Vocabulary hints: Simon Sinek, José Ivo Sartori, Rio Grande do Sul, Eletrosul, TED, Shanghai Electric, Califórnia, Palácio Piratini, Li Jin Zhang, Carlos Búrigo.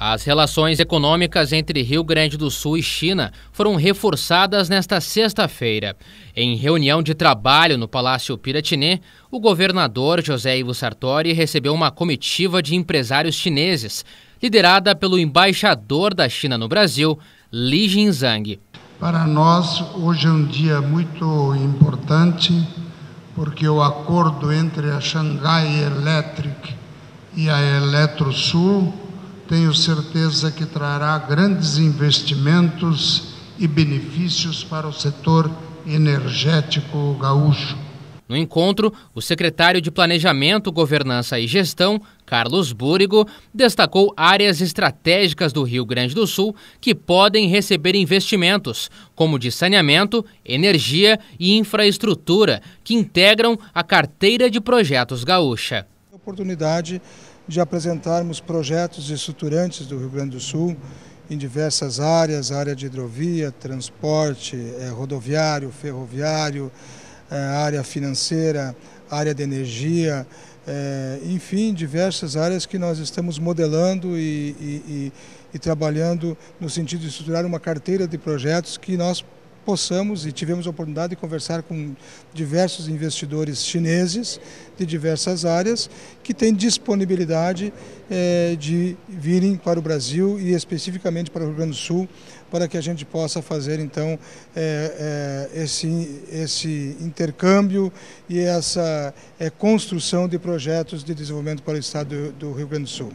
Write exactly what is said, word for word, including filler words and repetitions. As relações econômicas entre Rio Grande do Sul e China foram reforçadas nesta sexta-feira. Em reunião de trabalho no Palácio Piratini, o governador José Ivo Sartori recebeu uma comitiva de empresários chineses, liderada pelo embaixador da China no Brasil, Li Jin Zhang. Para nós, hoje é um dia muito importante, porque o acordo entre a Shanghai Electric e a Eletrosul, tenho certeza que trará grandes investimentos e benefícios para o setor energético gaúcho. No encontro, o secretário de Planejamento, Governança e Gestão, Carlos Búrigo, destacou áreas estratégicas do Rio Grande do Sul que podem receber investimentos, como de saneamento, energia e infraestrutura, que integram a carteira de projetos gaúcha. A oportunidade de apresentarmos projetos estruturantes do Rio Grande do Sul em diversas áreas, área de hidrovia, transporte, eh, rodoviário, ferroviário, eh, área financeira, área de energia, eh, enfim, diversas áreas que nós estamos modelando e, e, e, e trabalhando no sentido de estruturar uma carteira de projetos que nós possamos, e tivemos a oportunidade de conversar com diversos investidores chineses de diversas áreas que têm disponibilidade eh, de virem para o Brasil e especificamente para o Rio Grande do Sul, para que a gente possa fazer então eh, eh, esse, esse intercâmbio e essa eh, construção de projetos de desenvolvimento para o estado do, do Rio Grande do Sul.